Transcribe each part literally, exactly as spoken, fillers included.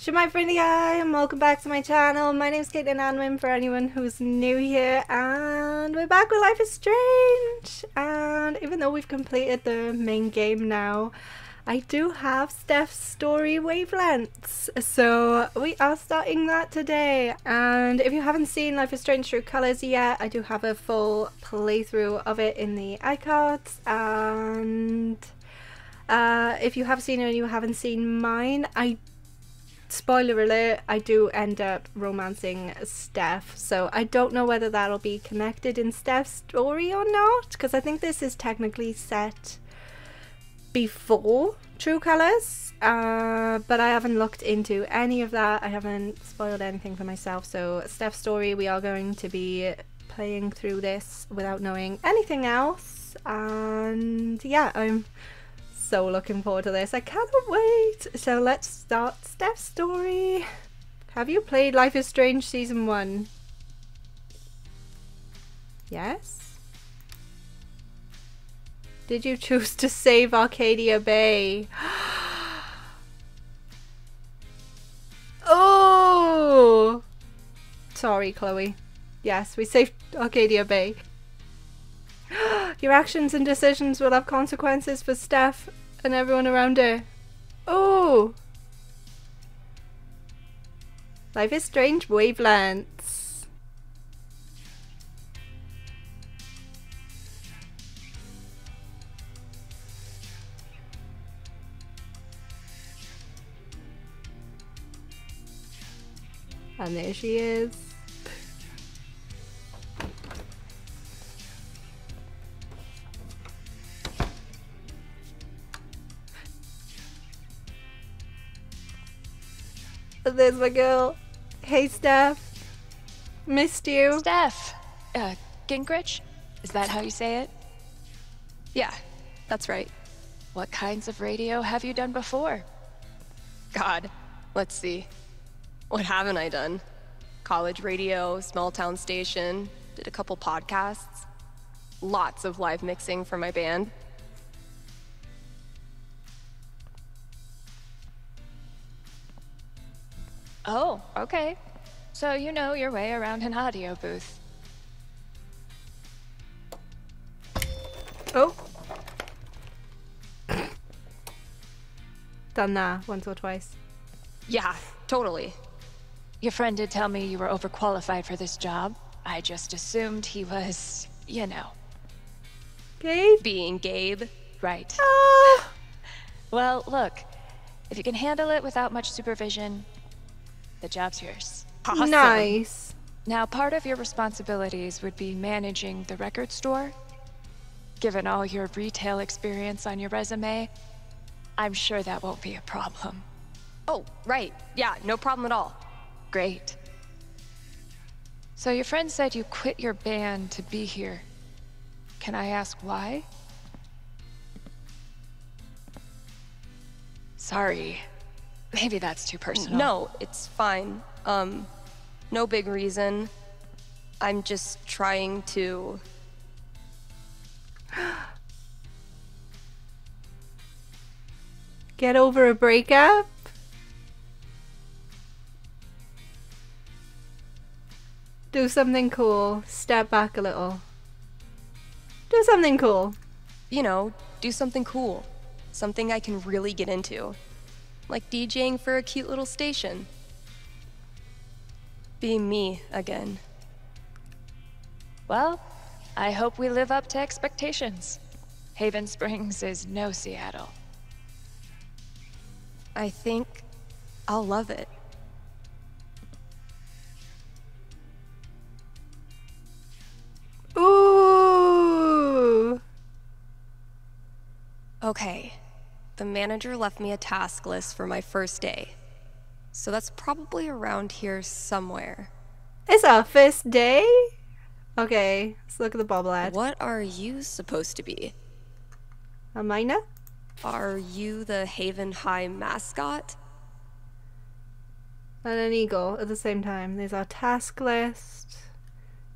Shemai Friendly Guy, and welcome back to my channel. My name is Caitlin Anwyn for anyone who's new here, and we're back with Life is Strange. And even though we've completed the main game now, I do have Steph's story Wavelengths. So we are starting that today. And if you haven't seen Life is Strange True Colors yet, I do have a full playthrough of it in the iCards. And uh, if you have seen it and you haven't seen mine, I spoiler alert, I do end up romancing Steph, so I don't know whether that'll be connected in Steph's story or not, because I think this is technically set before True Colors, uh, but I haven't looked into any of that. I haven't spoiled anything for myself, so Steph's story, we are going to be playing through this without knowing anything else, and yeah, I'm so looking forward to this. I cannot wait. So let's start Steph's story. Have you played Life is Strange Season one? Yes? Did you choose to save Arcadia Bay? Oh! Sorry, Chloe. Yes, we saved Arcadia Bay. Your actions and decisions will have consequences for Steph and everyone around her. Oh! Life is Strange Wavelengths. And there she is. There's my girl. Hey, Steph. Missed you. Steph. Uh, Gingrich? Is that how you say it? Yeah, that's right. What kinds of radio have you done before? God, let's see. What haven't I done? College radio, small town station, did a couple podcasts. Lots of live mixing for my band. Oh, okay. So you know your way around an audio booth. Oh. Done that once or twice. Yeah, totally. Your friend did tell me you were overqualified for this job. I just assumed he was, you know. Gabe? Being Gabe. Right. Oh. Well, look. If you can handle it without much supervision, the job's yours. Awesome. Nice. Now, part of your responsibilities would be managing the record store. Given all your retail experience on your resume, I'm sure that won't be a problem. Oh, right. Yeah, no problem at all. Great. So your friend said you quit your band to be here. Can I ask why? Sorry. Maybe that's too personal. No, it's fine. Um, no big reason. I'm just trying to... get over a breakup? Do something cool. Step back a little. Do something cool. You know, do something cool. Something I can really get into. Like DJing for a cute little station. Be me again. Well, I hope we live up to expectations. Haven Springs is no Seattle. I think I'll love it. Ooh! Okay. The manager left me a task list for my first day. So that's probably around here somewhere. It's our first day? Okay, let's look at the bobble ad. What are you supposed to be? A miner? Are you the Haven High mascot? And an eagle at the same time. There's our task list.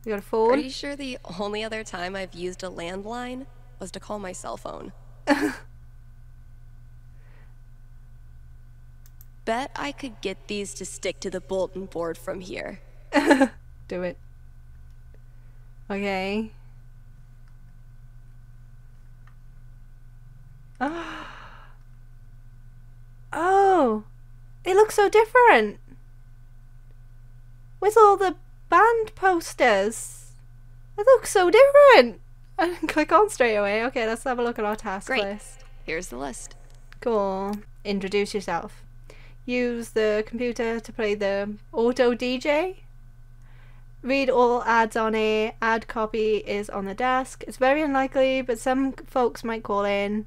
We got a phone. Pretty sure the only other time I've used a landline was to call my cell phone. bet I could get these to stick to the bulletin board from here. Do it. Okay. Oh. Oh, it looks so different with all the band posters. It looks so different. I didn't click on straight away. Okay, let's have a look at our task Great. list. Here's the list. Cool. Introduce yourself. Use the computer to play the auto D J. Read all ads on air. Ad copy is on the desk. It's very unlikely, but some folks might call in.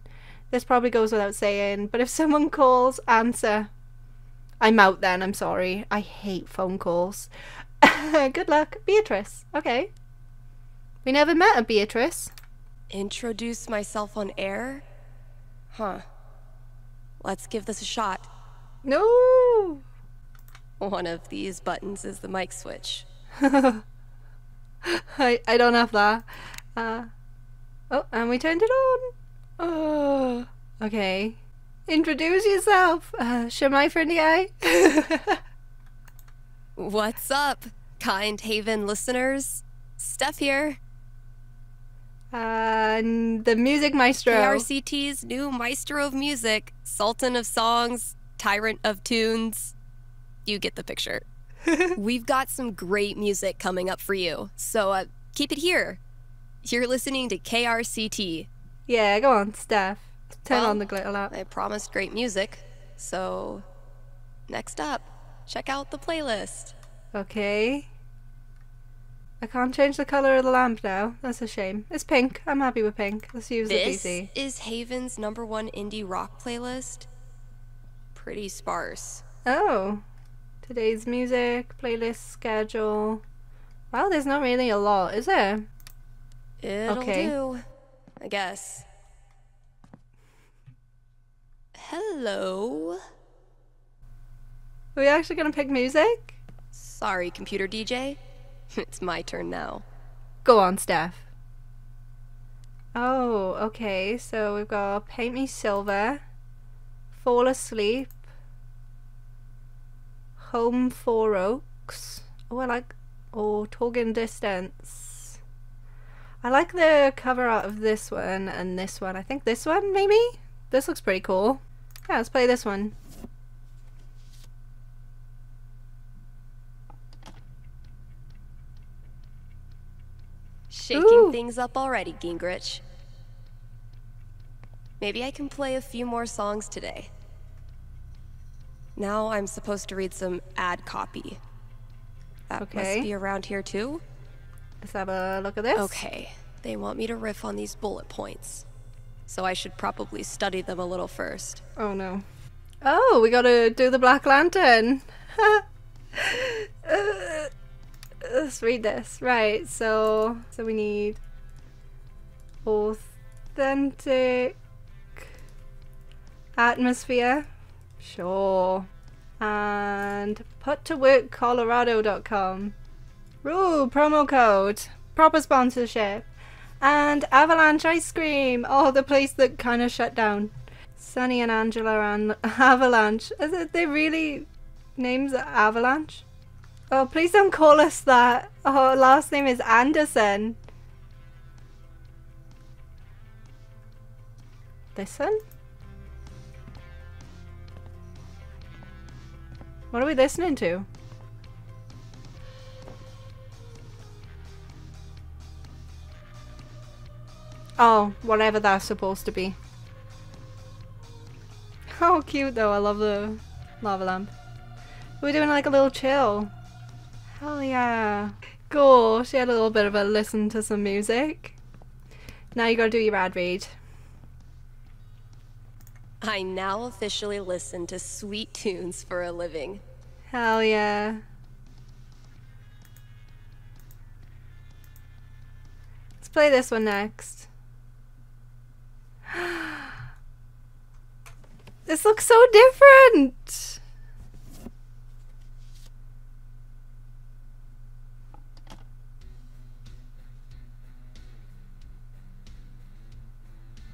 This probably goes without saying, but if someone calls, answer. I'm out then, I'm sorry. I hate phone calls. Good luck. Beatrice. Okay. We never met a Beatrice. Introduce myself on air? Huh. Let's give this a shot. No! One of these buttons is the mic switch. I, I don't have that. Uh, oh, and we turned it on. Oh, okay. Introduce yourself. Uh, Shemai friendly eye. What's up, kind Haven listeners? Steph here. And the music maestro. K R C T's new maestro of music, sultan of songs, tyrant of tunes. You get the picture. We've got some great music coming up for you, so uh, keep it here. You're listening to K R C T. Yeah, go on, Steph. Turn well, on the glitter lamp. I promised great music, so next up, check out the playlist. Okay. I can't change the color of the lamp now. That's a shame. It's pink. I'm happy with pink. Let's use this the P C. This is Haven's number one indie rock playlist. Pretty sparse. Oh. Today's music, playlist, schedule. Wow, there's not really a lot, is there? It'll okay. do, I guess. Hello. Are we actually gonna pick music? Sorry, computer D J. It's my turn now. Go on, Steph. Oh, okay, so we've got Paint Me Silver, Fall Asleep, Home Four Oaks. Oh, I like. Oh, Talking Distance. I like the cover art of this one and this one. I think this one, maybe? This looks pretty cool. Yeah, let's play this one. Shaking Ooh. things up already, Gingrich. Maybe I can play a few more songs today. Now I'm supposed to read some ad copy. That okay. must be around here too. Let's have a look at this. Okay, they want me to riff on these bullet points. So I should probably study them a little first. Oh no. Oh, we gotta do the Black Lantern. uh, let's read this. Right, so, so we need authentic atmosphere. Sure. And Put To Work Colorado dot com. Ooh, promo code. Proper sponsorship. And Avalanche ice cream. Oh, the place that kind of shut down. Sunny and Angela and Avalanche. Is it they really names Avalanche? Oh, please don't call us that. Our last name is Anderson. This one? What are we listening to? Oh, whatever that's supposed to be. How cute though, I love the lava lamp. We're doing like a little chill. Hell yeah. Cool, she had a little bit of a listen to some music. Now you gotta do your ad read. I now officially listen to sweet tunes for a living. Hell yeah. Let's play this one next. This looks so different!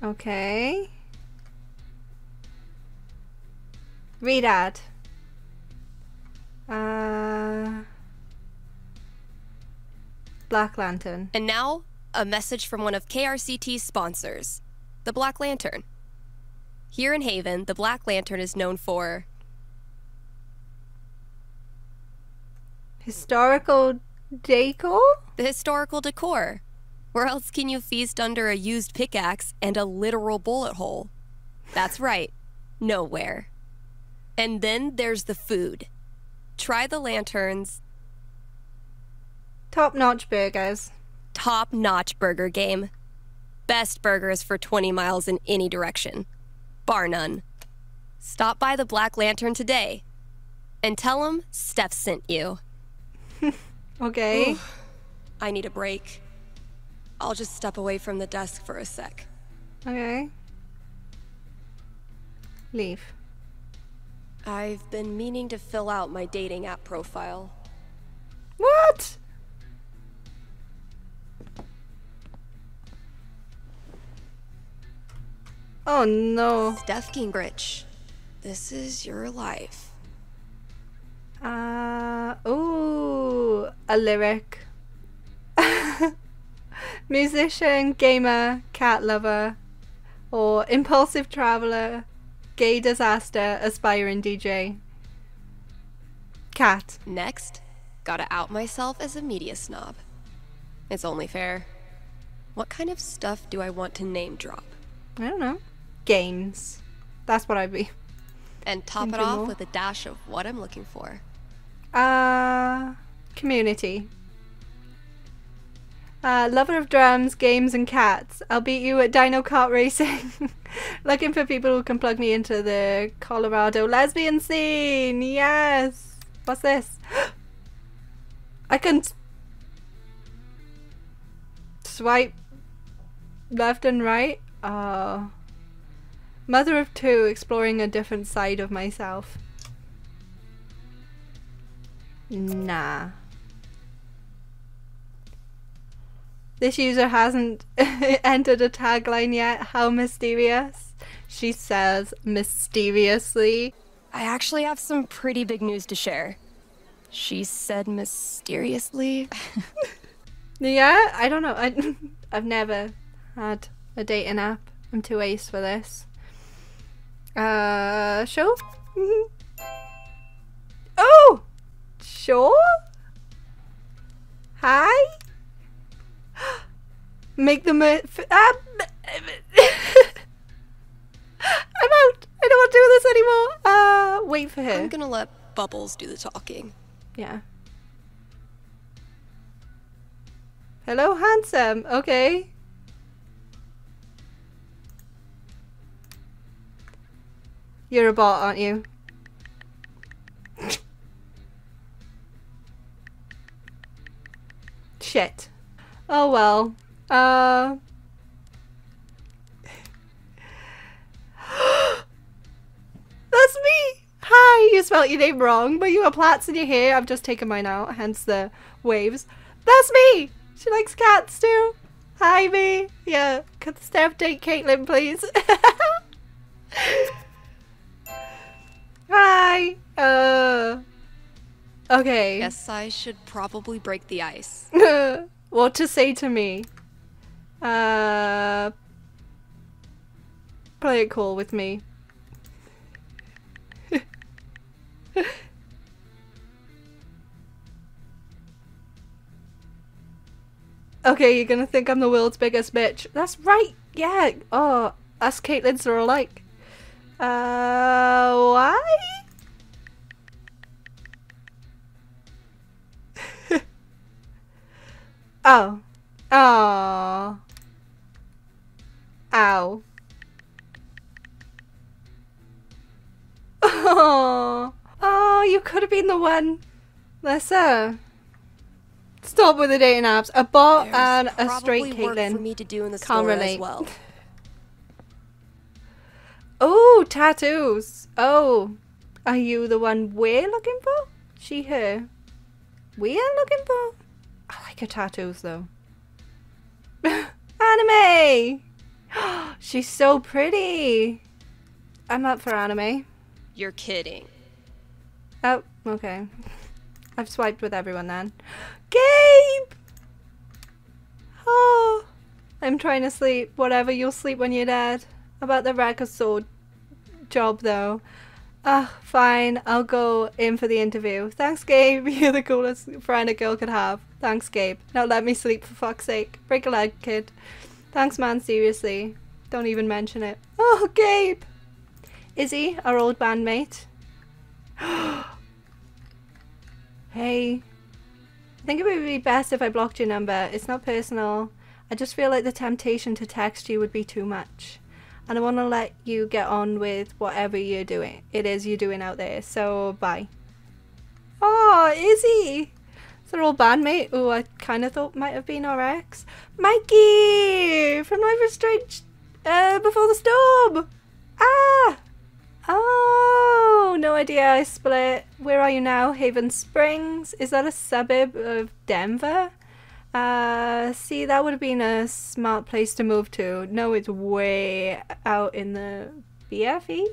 Okay. Read ad. Black Lantern. And now, a message from one of K R C T's sponsors, the Black Lantern. Here in Haven, the Black Lantern is known for historical decor? The historical decor. Where else can you feast under a used pickaxe and a literal bullet hole? That's right, nowhere. And then there's the food. Try the Lantern's top-notch burgers. Top-notch burger game. Best burgers for twenty miles in any direction. Bar none. Stop by the Black Lantern today and tell them Steph sent you. Okay. Ooh, I need a break. I'll just step away from the desk for a sec. Okay. Leave. I've been meaning to fill out my dating app profile. What? Oh no. Steph Gingrich, this is your life. Uh, ooh, a lyric. Musician, gamer, cat lover, or impulsive traveler, gay disaster, aspiring D J. Cat. Next, gotta out myself as a media snob. It's only fair. What kind of stuff do I want to name drop? I don't know. Games. That's what I'd be. And top it off more. With a dash of what I'm looking for. Uh, community. Uh, lover of drums, games, and cats. I'll beat you at Dino Kart racing. Looking for people who can plug me into the Colorado lesbian scene. Yes. What's this? I can swipe left and right. Oh. Mother of two, exploring a different side of myself. Nah. This user hasn't entered a tagline yet. How mysterious. She says mysteriously. I actually have some pretty big news to share. She said mysteriously. Yeah, I don't know. I, I've never had a dating app. I'm too ace for this. Uh, sure? Oh! Sure? Hi? Make them a... F ah, I'm out! I don't want to do this anymore! Uh, wait for her. I'm gonna let Bubbles do the talking. Yeah. Hello, handsome. Okay. You're a bot, aren't you? Shit. Oh well. Uh. That's me! Hi! You spelt your name wrong, but you have plaits in your hair. I've just taken mine out, hence the waves. That's me! She likes cats too! Hi, me! Yeah, could Steph date Caitlin, please? Hi! Uh... Okay. Guess I should probably break the ice. What to say to me? Uh... Play it cool with me. Okay, you're gonna think I'm the world's biggest bitch. That's right! Yeah! Oh, us Caitlins are alike. Uh, why? Oh. Oh. Ow. Oh. Oh, you could have been the one. Lesser. Stop with the dating apps. A bot There's and a straight Caitlin. For me to do in the Can't relate. As well. Oh, tattoos. Oh, are you the one we're looking for? She, her. We're looking for? I like her tattoos though. Anime! She's so pretty. I'm up for anime. You're kidding. Oh, okay. I've swiped with everyone then. Gabe! Oh, I'm trying to sleep. Whatever, you'll sleep when you're dead. About the record store job, though. Ah, uh, fine. I'll go in for the interview. Thanks, Gabe. You're the coolest friend a girl could have. Thanks, Gabe. Now let me sleep, for fuck's sake. Break a leg, kid. Thanks, man. Seriously. Don't even mention it. Oh, Gabe! Izzy, our old bandmate. Hey. I think it would be best if I blocked your number. It's not personal. I just feel like the temptation to text you would be too much. And I want to let you get on with whatever you're doing. It is you're doing out there. So, bye. Oh, Izzy! It's her old bandmate who I kind of thought might have been our ex. Mikey! From Life is Strange uh, Before the Storm! Ah! Oh, no idea. I split. Where are you now? Haven Springs? Is that a suburb of Denver? Uh, see, that would have been a smart place to move to. No, it's way out in the B F E?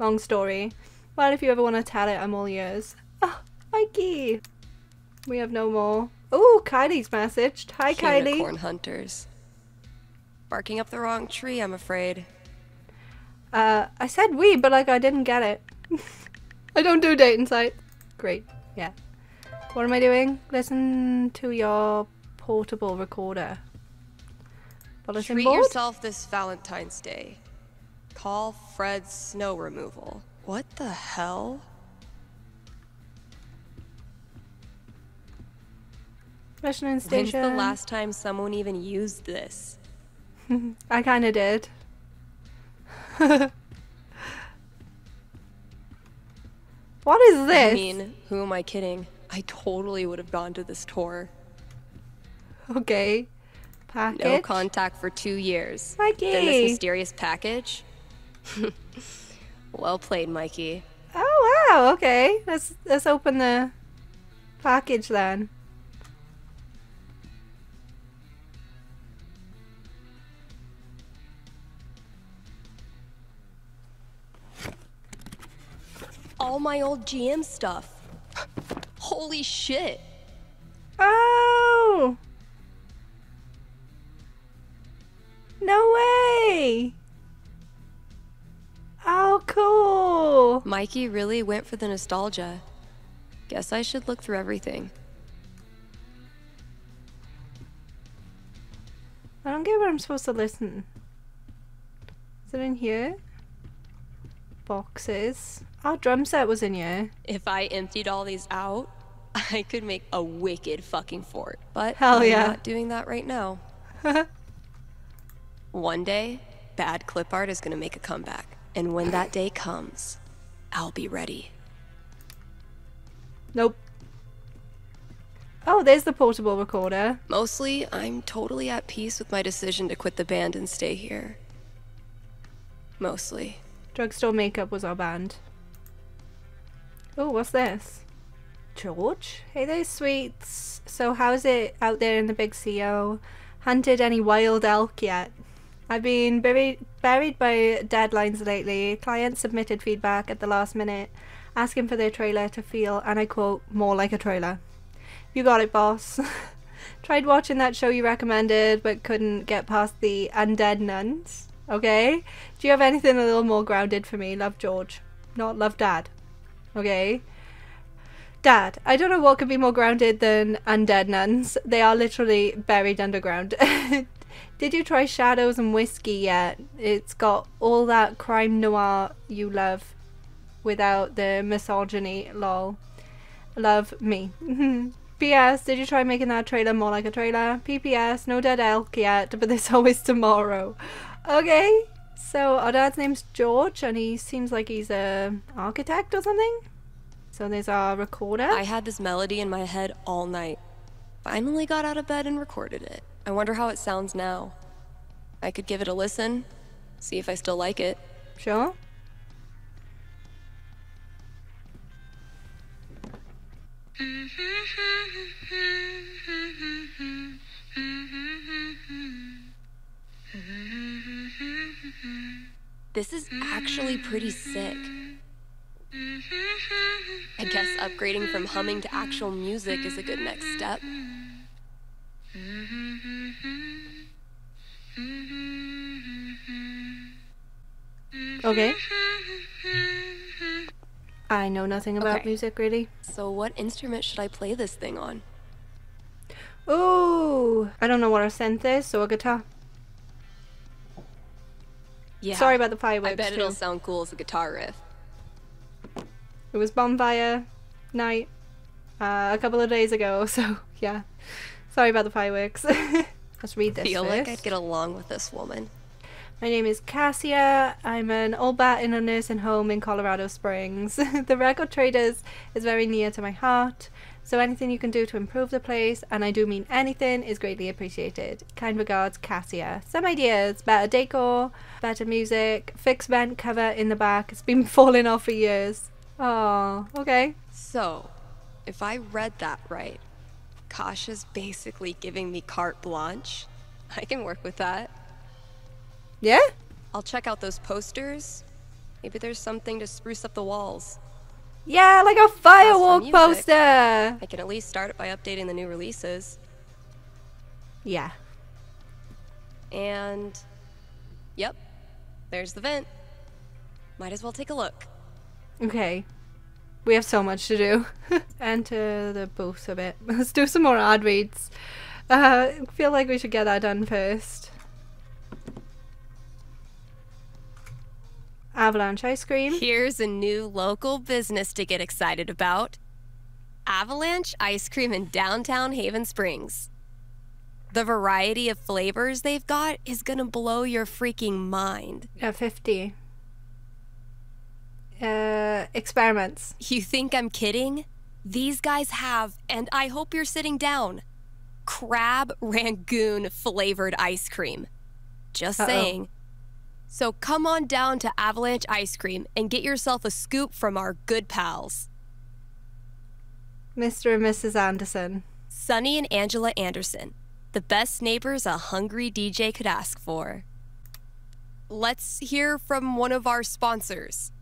Long story. Well, if you ever want to tell it, I'm all yours. Oh, Mikey! We have no more. Oh, Kylie's messaged. Hi, Unicorn Kylie. Unicorn hunters. Barking up the wrong tree, I'm afraid. Uh, I said we, but like I didn't get it. I don't do dating sites. Great. Yeah. What am I doing? Listen to your... portable recorder. Bulletin Treat board? yourself this Valentine's Day. Call Fred's snow removal. What the hell? When's the last time someone even used this? I kinda did. What is this? I mean, who am I kidding? I totally would have gone to this tour. Okay. Package. No contact for two years. Mikey! Then this mysterious package? Well played, Mikey. Oh, wow. Okay. Let's, let's open the package then. All my old G M stuff. Holy shit. Oh! No way! Oh, cool! Mikey really went for the nostalgia. Guess I should look through everything. I don't get where I'm supposed to listen. Is it in here? Boxes. Our drum set was in here. If I emptied all these out, I could make a wicked fucking fort. But Hell yeah. I'm not doing that right now. One day, bad clip art is gonna make a comeback. And when that day comes, I'll be ready. Nope. Oh, there's the portable recorder. Mostly, I'm totally at peace with my decision to quit the band and stay here. Mostly. Drugstore Makeup was our band. Oh, what's this? George? Hey there, sweets. So how's it out there in the big C O? Hunted any wild elk yet? I've been buried, buried by deadlines lately. Clients submitted feedback at the last minute, asking for their trailer to feel, and I quote, more like a trailer. You got it, boss. Tried watching that show you recommended, but couldn't get past the undead nuns. Okay? Do you have anything a little more grounded for me? Love, George. Not love, Dad. Okay? Dad, I don't know what could be more grounded than undead nuns. They are literally buried underground. Did you try Shadows and Whiskey yet? It's got all that crime noir you love without the misogyny, lol. Love me. P S Did you try making that trailer more like a trailer? P P S No dead elk yet, but there's always tomorrow. Okay, so our dad's name's George and he seems like he's an architect or something. So there's our recorder. I had this melody in my head all night. Finally got out of bed and recorded it. I wonder how it sounds now. I could give it a listen, see if I still like it. Sure. This is actually pretty sick. I guess upgrading from humming to actual music is a good next step. Mm-hmm. Okay. I know nothing about okay. music, Grady. So what instrument should I play this thing on? Ooh, I don't know what a synth is, so a guitar. Yeah. Sorry about the fireworks, I bet too. It'll sound cool as a guitar riff. It was bonfire night uh, a couple of days ago, so yeah. Sorry about the fireworks. Let's read this I feel first. Like I'd get along with this woman. My name is Kassia. I'm an old bat in a nursing home in Colorado Springs. The Record Traders is very near to my heart, so anything you can do to improve the place, and I do mean anything, is greatly appreciated. Kind regards, Kassia. Some ideas: better decor, better music, fixed vent cover in the back. It's been falling off for years. Oh, okay. So, if I read that right, Kassia's basically giving me carte blanche. I can work with that. Yeah? I'll check out those posters. Maybe there's something to spruce up the walls. Yeah, like a Firewalk poster! I can at least start it by updating the new releases. Yeah. And... yep. There's the vent. Might as well take a look. Okay. We have so much to do. Enter the booth a bit. Let's do some more ad reads. Uh, I feel like we should get that done first. Avalanche ice cream. Here's a new local business to get excited about. Avalanche ice cream in downtown Haven Springs. The variety of flavors they've got is gonna blow your freaking mind. Yeah, fifty. Uh, experiments. You think I'm kidding? These guys have, and I hope you're sitting down, crab rangoon flavored ice cream. Just Uh-oh. saying. So come on down to Avalanche Ice Cream and get yourself a scoop from our good pals. Mister and Missus Anderson. Sunny and Angela Anderson. The best neighbors a hungry D J could ask for. Let's hear from one of our sponsors.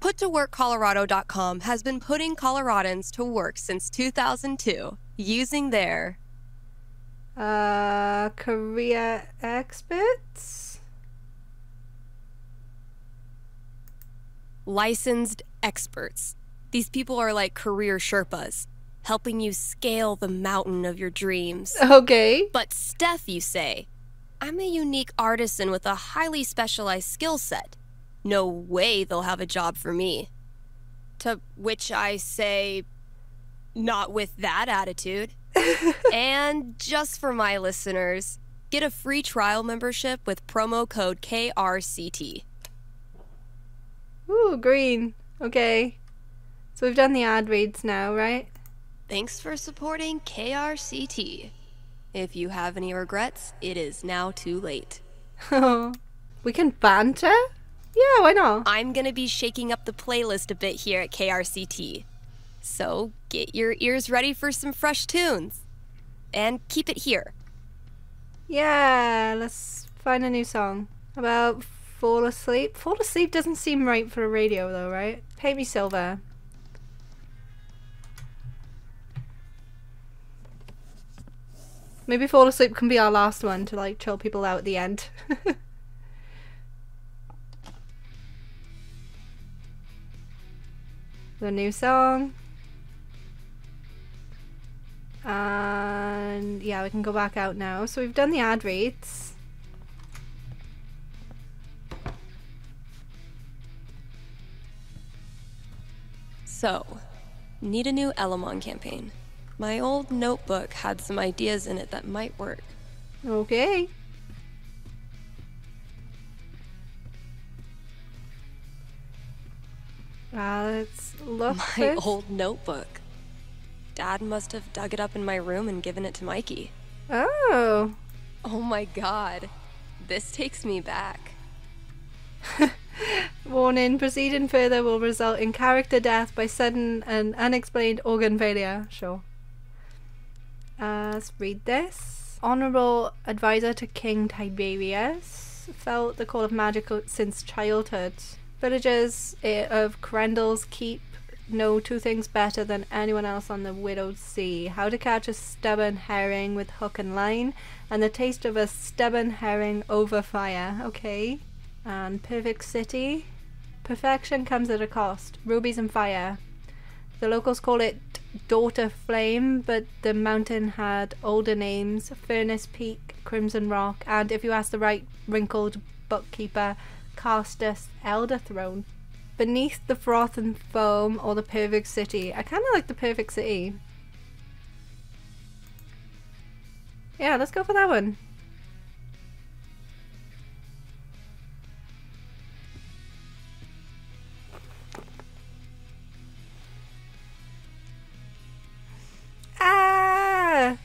Put To Work Colorado dot com has been putting Coloradans to work since two thousand two using their... Uh, career experts? Licensed experts. These people are like career Sherpas, helping you scale the mountain of your dreams. Okay. But Steph, you say, I'm a unique artisan with a highly specialized skill set. No way they'll have a job for me. To which I say, not with that attitude. And just for my listeners, get a free trial membership with promo code K R C T. Ooh, green. Okay. So we've done the ad reads now, right? Thanks for supporting K R C T. If you have any regrets, it is now too late. Oh. We can banter? Yeah, why not? I'm gonna be shaking up the playlist a bit here at K R C T. So get your ears ready for some fresh tunes. And keep it here. Yeah, let's find a new song. How about... Fall Asleep? Fall Asleep doesn't seem right for a radio though, right? Paint Me Silver. Maybe Fall Asleep can be our last one to like chill people out at the end. The new song. And yeah, we can go back out now. So we've done the ad reads. So, need a new Elamon campaign. My old notebook had some ideas in it that might work. Okay. Uh, let's look. My old notebook. Dad must have dug it up in my room and given it to Mikey. Oh. Oh my God. This takes me back. Warning, proceeding further will result in character death by sudden and unexplained organ failure. Sure. Uh, let's read this. Honorable advisor to King Tiberius. Felt the call of magic since childhood. Villagers of Corendel's Keep know two things better than anyone else on the Widow's Sea. How to catch a stubborn herring with hook and line, and the taste of a stubborn herring over fire. Okay. and Perfect City. Perfection comes at a cost. Rubies and fire. The locals call it Daughter Flame, but the mountain had older names: Furnace Peak, Crimson Rock, and if you ask the right wrinkled bookkeeper, Castus Elder Throne. Beneath the Froth and Foam, or the Perfect City. I kind of like the Perfect City. Yeah, let's go for that one. Ah!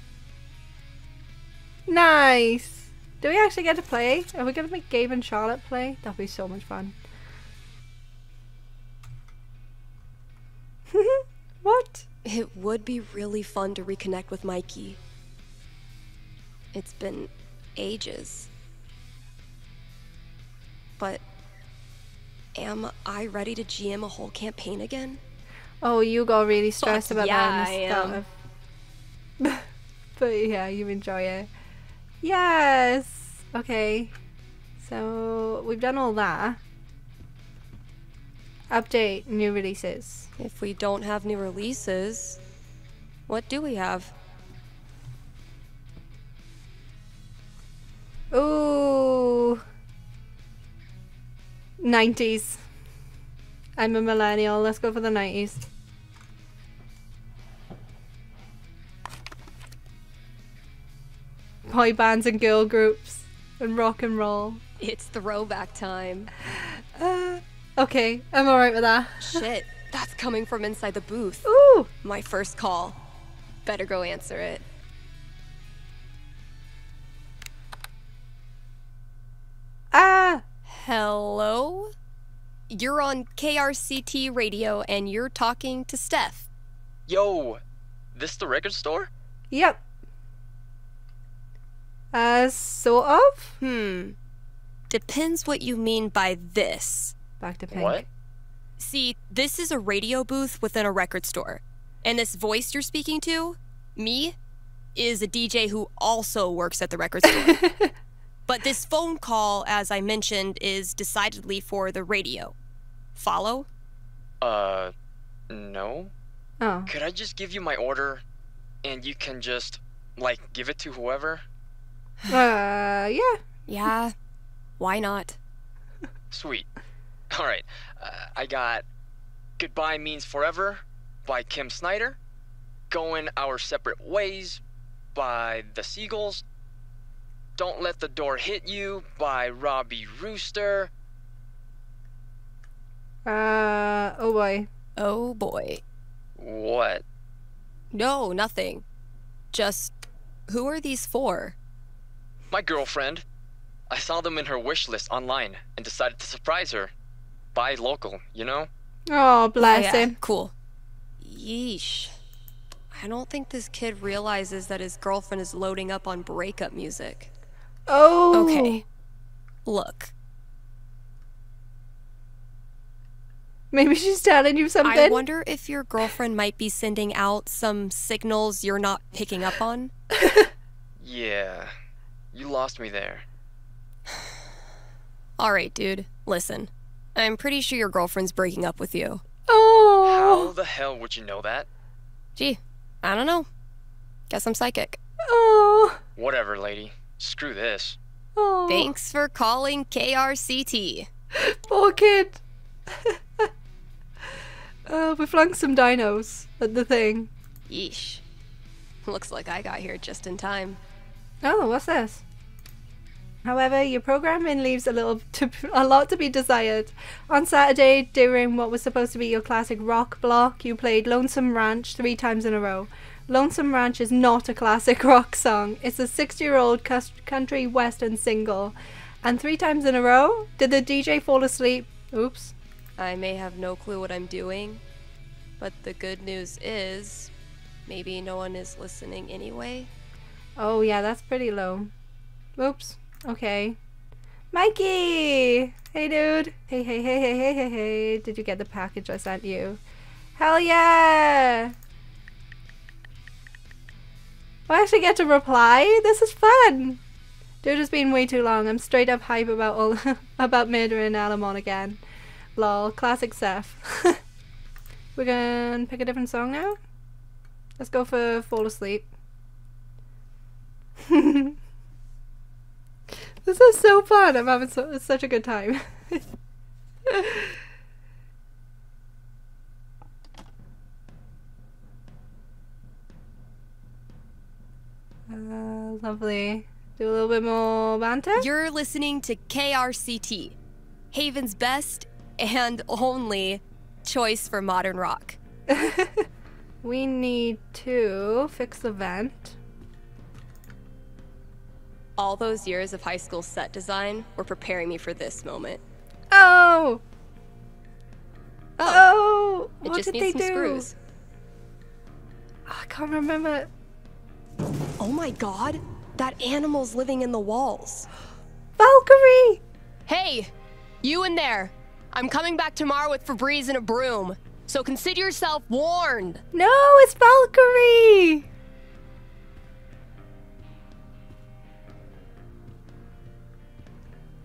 Nice! Do we actually get to play? Are we going to make Gabe and Charlotte play? That'll be so much fun. What? It would be really fun to reconnect with Mikey. It's been ages. But am I ready to G M a whole campaign again? Oh, you got really stressed Fuck about yeah, that and stuff. But yeah, you enjoy it. Yes! Okay. So we've done all that. Update new releases. If we don't have new releases, what do we have? Ooh, nineties. I'm a millennial. Let's go for the nineties. Boy bands and girl groups and rock and roll. It's throwback time. Uh, okay, I'm alright with that. Shit, that's coming from inside the booth. Ooh, my first call. Better go answer it. Ah! Hello? You're on K R C T radio and you're talking to Steph. Yo, this the record store? Yep. Uh, sort of? Hmm. Depends what you mean by this. Back to pink. What? See, this is a radio booth within a record store. And this voice you're speaking to, me, is a D J who also works at the record store. But this phone call, as I mentioned, is decidedly for the radio. Follow? Uh, no. Oh. Could I just give you my order, and you can just, like, give it to whoever? Uh, yeah. Yeah, why not? Sweet. All right, uh, I got Goodbye Means Forever by Kim Snyder, Going Our Separate Ways by The Seagulls, Don't Let the Door Hit You by Robbie Rooster. Uh, oh boy. Oh boy. What? No, nothing. Just, who are these for? My girlfriend. I saw them in her wish list online and decided to surprise her. Buy local, you know? Oh, bless him. Yeah. Cool. Yeesh. I don't think this kid realizes that his girlfriend is loading up on breakup music. Oh. Okay. Look. Maybe she's telling you something. I wonder if your girlfriend might be sending out some signals you're not picking up on. Yeah. You lost me there. Alright, dude. Listen. I'm pretty sure your girlfriend's breaking up with you. Oh. How the hell would you know that? Gee, I don't know. Guess I'm psychic. Oh. Whatever, lady. Screw this. Oh. Thanks for calling K R C T. Poor kid. uh, we flung some dinos at the thing. Yeesh. Looks like I got here just in time. Oh, what's this? However, your programming leaves a little, to, a lot to be desired. On Saturday, during what was supposed to be your classic rock block, you played Lonesome Ranch three times in a row. Lonesome Ranch is not a classic rock song. It's a sixty-year-old country western single. And three times in a row? Did the D J fall asleep? Oops. I may have no clue what I'm doing, but the good news is, maybe no one is listening anyway. Oh yeah, that's pretty low. Oops. Okay. Mikey! Hey dude! Hey, hey, hey, hey, hey, hey, hey. Did you get the package I sent you? Hell yeah! I actually get to reply? This is fun! Dude has been way too long. I'm straight up hype about all about murdering Alamon again. Lol, classic Seth. We're gonna pick a different song now. Let's go for Fall Asleep. This is so fun. I'm having so, such a good time. Uh, lovely. Do a little bit more banter. You're listening to K R C T, Haven's best and only choice for modern rock. We need to fix the vent. All those years of high school set design were preparing me for this moment. Oh! Oh! Oh. What just did they some do? Screws. Oh, I can't remember. Oh my god! That animal's living in the walls. Valkyrie! Hey! You in there! I'm coming back tomorrow with Febreze and a broom, so consider yourself warned! No, it's Valkyrie!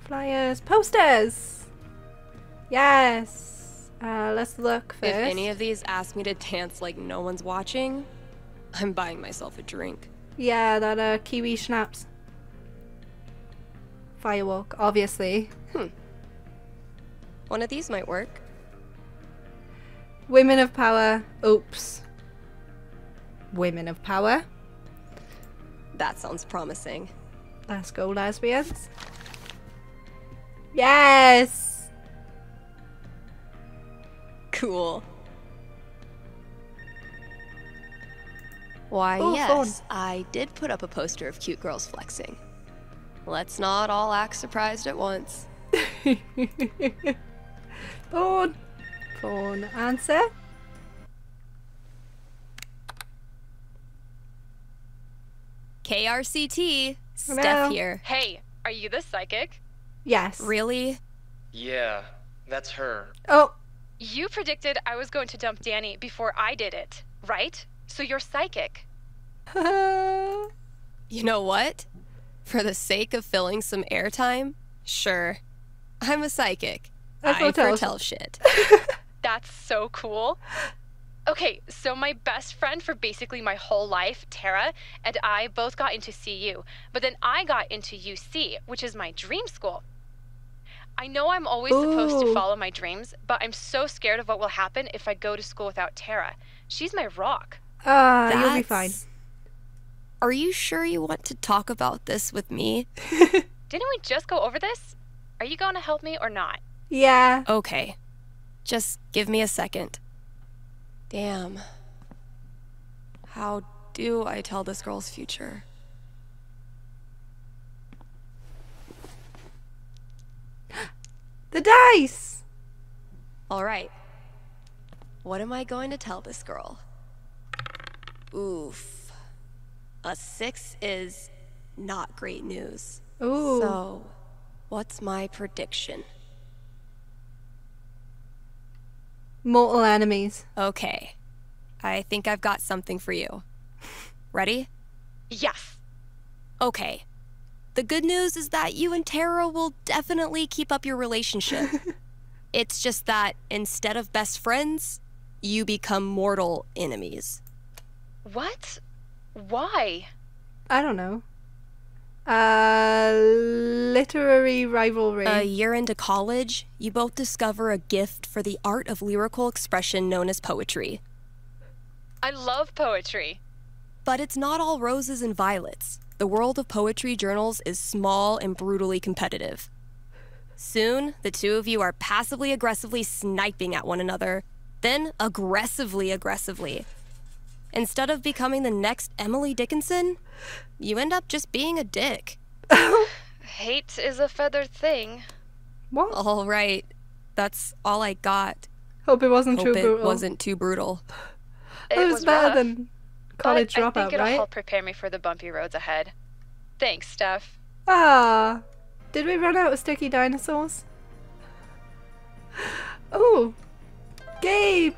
Flyers, posters! Yes! Uh, let's look first. If any of these ask me to dance like no one's watching, I'm buying myself a drink. Yeah, that uh, kiwi schnapps. Firewalk, obviously. Hmm. One of these might work. Women of power. Oops. Women of power. That sounds promising. Let's go, lesbians. Yes! Cool. Why, ooh, yes, phone. I did put up a poster of cute girls flexing. Let's not all act surprised at once. Phone. Phone answer. K R C T. Hello. Steph here. Hey, are you the psychic? Yes. Really? Yeah, that's her. Oh. You predicted I was going to dump Danny before I did it, right? So you're psychic. You know what? For the sake of filling some airtime, sure. I'm a psychic. That's I foretell shit. That's so cool. Okay, so my best friend for basically my whole life, Tara, and I both got into C U, but then I got into U C, which is my dream school. I know I'm always ooh. Supposed to follow my dreams, but I'm so scared of what will happen if I go to school without Tara. She's my rock. Uh, That's... you'll be fine. Are you sure you want to talk about this with me? Didn't we just go over this? Are you going to help me or not? Yeah. Okay. Just give me a second. Damn. How do I tell this girl's future? The dice! All right. What am I going to tell this girl? Oof. A six is not great news. Ooh. So, what's my prediction? Mortal enemies. Okay. I think I've got something for you. Ready? Yes. Okay. The good news is that you and Tara will definitely keep up your relationship. It's just that instead of best friends, you become mortal enemies. What? Why? I don't know. Uh, literary rivalry. A year into college, you both discover a gift for the art of lyrical expression known as poetry. I love poetry. But it's not all roses and violets. The world of poetry journals is small and brutally competitive. Soon, the two of you are passively-aggressively sniping at one another, then aggressively-aggressively. Instead of becoming the next Emily Dickinson, you end up just being a dick. Hate is a feathered thing. What? All right. That's all I got. Hope it wasn't Hope too it brutal. Hope it wasn't too brutal. It, it was, was better rough, than college dropout, right? I think it'll right? help prepare me for the bumpy roads ahead. Thanks, Steph. Ah. Did we run out of sticky dinosaurs? Oh. Gabe!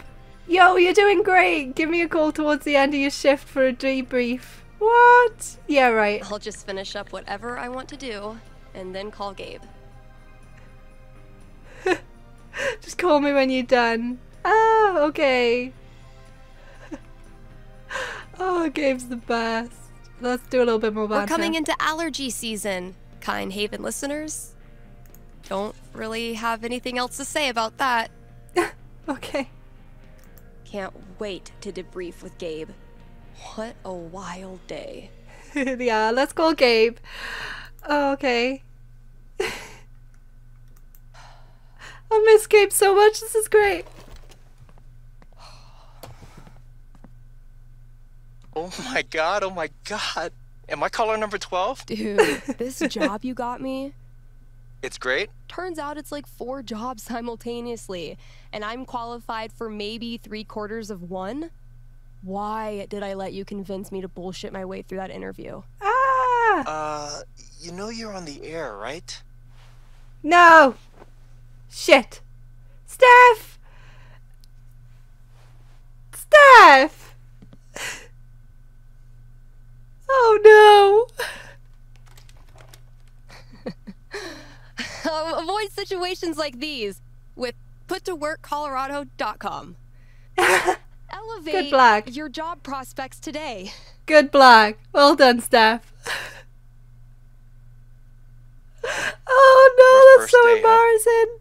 Yo, you're doing great! Give me a call towards the end of your shift for a debrief. What? Yeah, right. I'll just finish up whatever I want to do and then call Gabe. Just call me when you're done. Ah, okay. Oh, Gabe's the best. Let's do a little bit more banter. We're coming into allergy season, kind Haven listeners. Don't really have anything else to say about that. Okay. Can't wait to debrief with Gabe. What a wild day. Yeah, let's call Gabe. Oh, okay. I miss Gabe so much. This is great. Oh my god, oh my god. Am I caller number twelve? Dude, this job you got me. It's great? Turns out it's like four jobs simultaneously, and I'm qualified for maybe three quarters of one. Why did I let you convince me to bullshit my way through that interview? Ah! Uh, you know you're on the air, right? No! Shit! Steph! Steph! Oh no! um, avoid situations like these with Put To Work Colorado dot com. Elevate Good black. your job prospects today. Good black. Well done, Steph. Oh no, that's so embarrassing.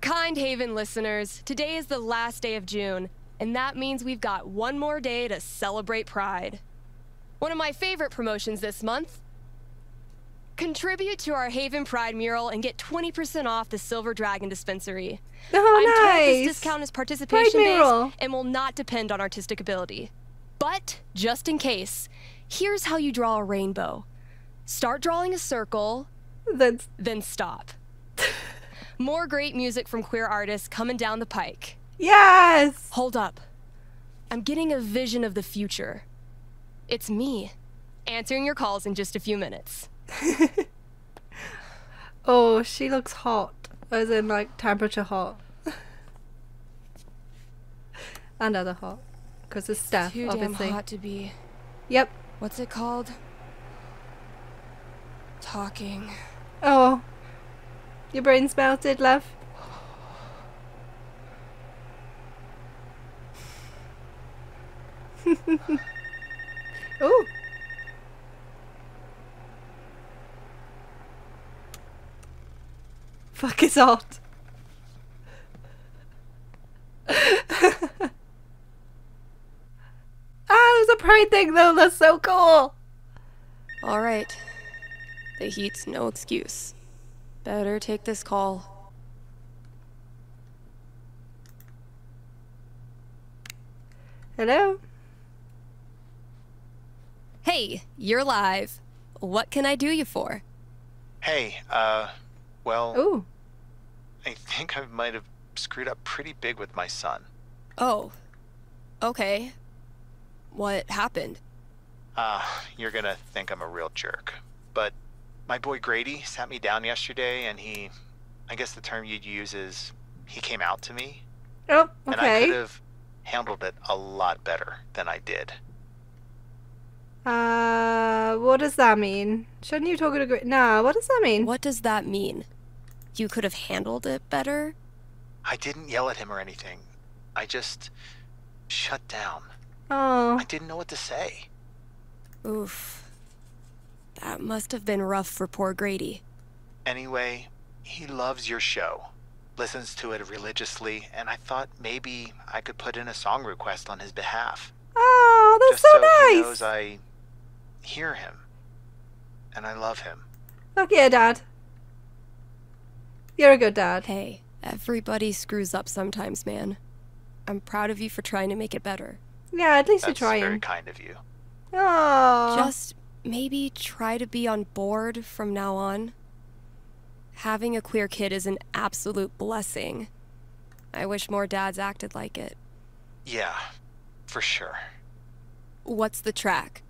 Kind Haven listeners, today is the last day of June, and that means we've got one more day to celebrate Pride. One of my favorite promotions this month. Contribute to our Haven Pride mural and get twenty percent off the Silver Dragon dispensary. Oh, I'm nice. told this discount is participation-based and will not depend on artistic ability. But, just in case, here's how you draw a rainbow. Start drawing a circle, That's... then stop. More great music from queer artists coming down the pike. Yes! Hold up. I'm getting a vision of the future. It's me, answering your calls in just a few minutes. Oh, she looks hot. As in, like, temperature hot. And other hot. Because it's Steph, too obviously. Damn hot to be. Yep. What's it called? Talking. Oh. Your brain's melted, love. Oh. Fuck, it's hot. Ah, there's a pride thing though. That's so cool. All right. The heat's no excuse. Better take this call. Hello? Hey, you're live. What can I do you for? Hey, uh, well... Ooh. I think I might have screwed up pretty big with my son. Oh. Okay. What happened? Ah, uh, you're gonna think I'm a real jerk, but... My boy Grady sat me down yesterday and he, I guess the term you'd use is, he came out to me. Oh, okay. And I could have handled it a lot better than I did. Uh, what does that mean? Shouldn't you talk to Grady? Nah, what does that mean? What does that mean? You could have handled it better? I didn't yell at him or anything. I just shut down. Oh. I didn't know what to say. Oof. That must have been rough for poor Grady. Anyway, he loves your show, listens to it religiously, and I thought maybe I could put in a song request on his behalf. Oh, that's so nice! Just so he knows I hear him, and I love him. Fuck yeah, Dad. You're a good dad. Hey, everybody screws up sometimes, man. I'm proud of you for trying to make it better. Yeah, at least you're trying. That's very kind of you. Oh. Just... Maybe try to be on board from now on. Having a queer kid is an absolute blessing. I wish more dads acted like it. Yeah, for sure. What's the track?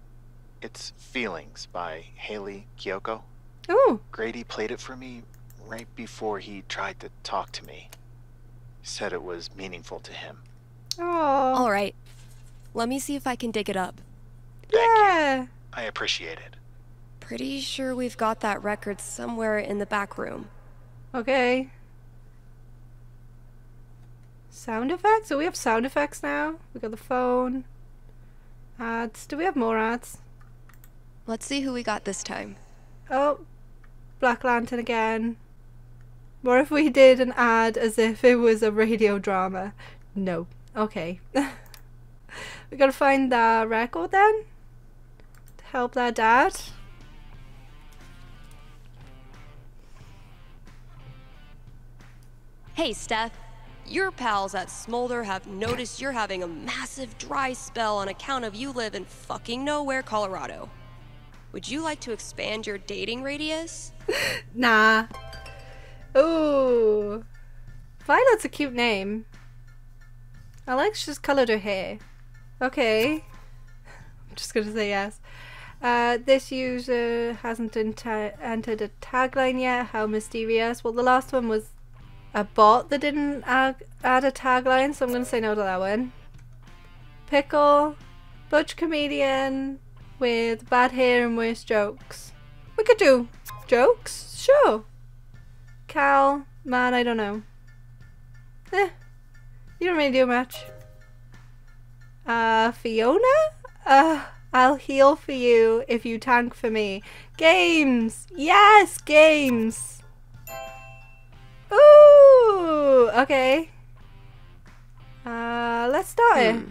It's Feelings by Haley Kiyoko. Ooh. Grady played it for me right before he tried to talk to me. He said it was meaningful to him. Oh. All right. Let me see if I can dig it up. Thank yeah. you. I appreciate it. Pretty sure we've got that record somewhere in the back room. Okay. Sound effects? So we have sound effects now. We got the phone. Ads. Do we have more ads? Let's see who we got this time. Oh, Black Lantern again. What if we did an ad as if it was a radio drama? No. Okay. We gotta find the record then? To help their dad? Hey, Steph. Your pals at Smolder have noticed you're having a massive dry spell on account of you live in fucking nowhere, Colorado. Would you like to expand your dating radius? Nah. Ooh. Violet's a cute name. I like she's colored her hair. Okay. I'm just gonna say yes. Uh, this user hasn't entered a tagline yet. How mysterious. Well, the last one was a bot that didn't add, add a tagline, so I'm gonna say no to that one. Pickle. Butch comedian with bad hair and worse jokes. We could do jokes, sure. Cal. Man, I don't know. Eh. You don't really do much. Uh, Fiona? Uh, I'll heal for you if you tank for me. Games! Yes, games! Ooh! Okay. Uh, let's start it. Hmm.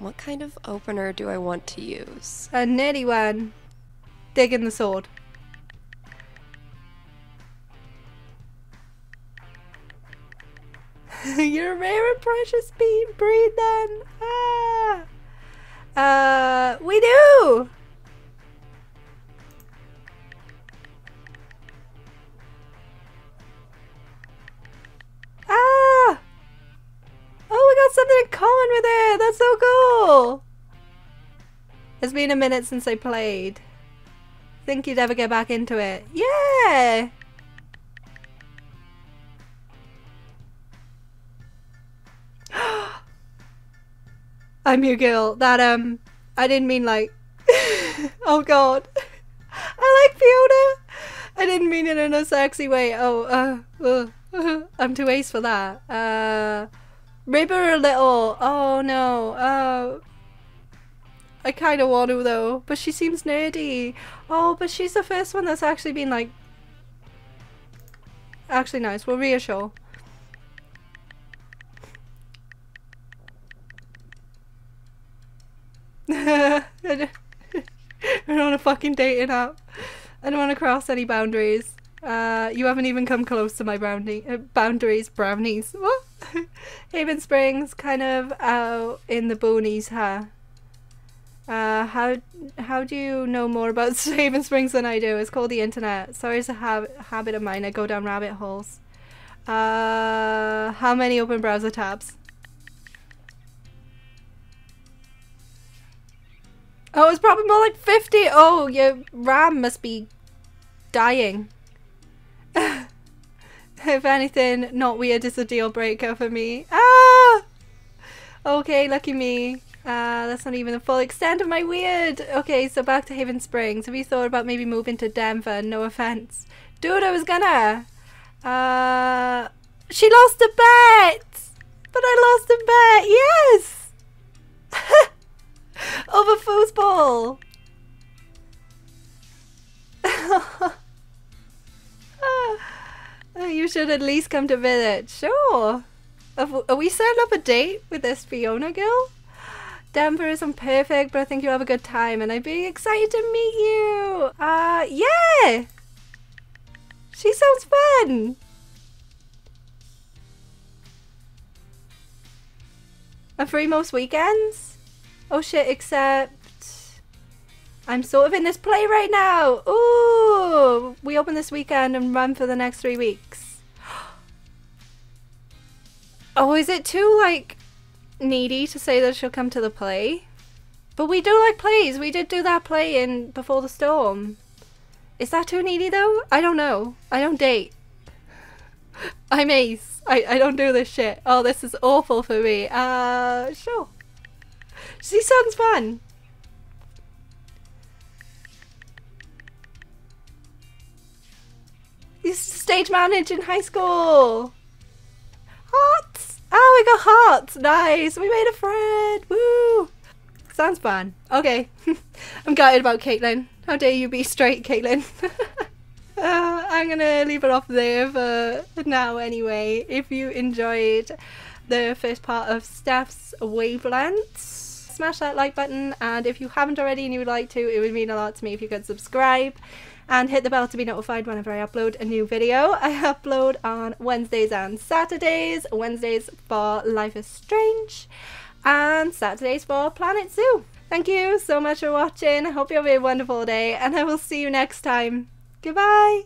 What kind of opener do I want to use? A nerdy one. Digging the sword. You're rare and precious being breed then. Ah. Uh, we do. Ah. Oh, we got something in common with her. That's so cool. It's been a minute since I played. Think you'd ever get back into it. Yeah. I'm your girl. That, um, I didn't mean like, oh god. I like Fiona. I didn't mean it in a sexy way. Oh, uh, uh, uh I'm too ace for that. Uh, river a little. Oh no. Uh, I kind of want to though, but she seems nerdy. Oh, but she's the first one that's actually been like, actually nice. We'll reassure. We're on a fucking dating app. I don't want to cross any boundaries. Uh, you haven't even come close to my brownie, uh, boundaries. Brownies. What? Haven Springs, kind of out in the boonies, huh? Uh, how how do you know more about Haven Springs than I do? It's called the internet. Sorry, it's a hab habit of mine. I go down rabbit holes. Uh, how many open browser tabs? Oh, it's probably more like fifty. Oh, your RAM must be dying. If anything, not weird is a deal breaker for me. Ah! Okay, lucky me. Uh, that's not even the full extent of my weird. Okay, so back to Haven Springs. Have you thought about maybe moving to Denver? No offense. Dude, I was gonna. Uh, she lost a bet! But I lost a bet! Yes! Over foosball. You should at least come to visit. Sure. Are we setting up a date with this Fiona girl? Denver isn't perfect, but I think you'll have a good time, and I'd be excited to meet you. Uh, yeah. She sounds fun. I'm free most weekends. Oh shit, except I'm sort of in this play right now. Ooh, we open this weekend and run for the next three weeks. Oh, is it too, like, needy to say that she'll come to the play? But we do like plays. We did do that play in Before the Storm. Is that too needy though? I don't know. I don't date. I'm ace. I, I don't do this shit. Oh, this is awful for me. Uh, sure. She sounds fun. He's stage manager in high school. Hearts. Oh, we got hearts. Nice. We made a friend. Woo. Sounds fun. Okay. I'm gutted about Caitlin. How dare you be straight, Caitlin? Uh, I'm gonna leave it off there for now anyway. If you enjoyed the first part of Steph's Wavelengths, smash that like button, and if you haven't already and you would like to, it would mean a lot to me if you could subscribe and hit the bell to be notified whenever I upload a new video. I upload on Wednesdays and Saturdays. Wednesdays for Life is Strange and Saturdays for Planet Zoo. Thank you so much for watching. I hope you have a wonderful day and I will see you next time. Goodbye!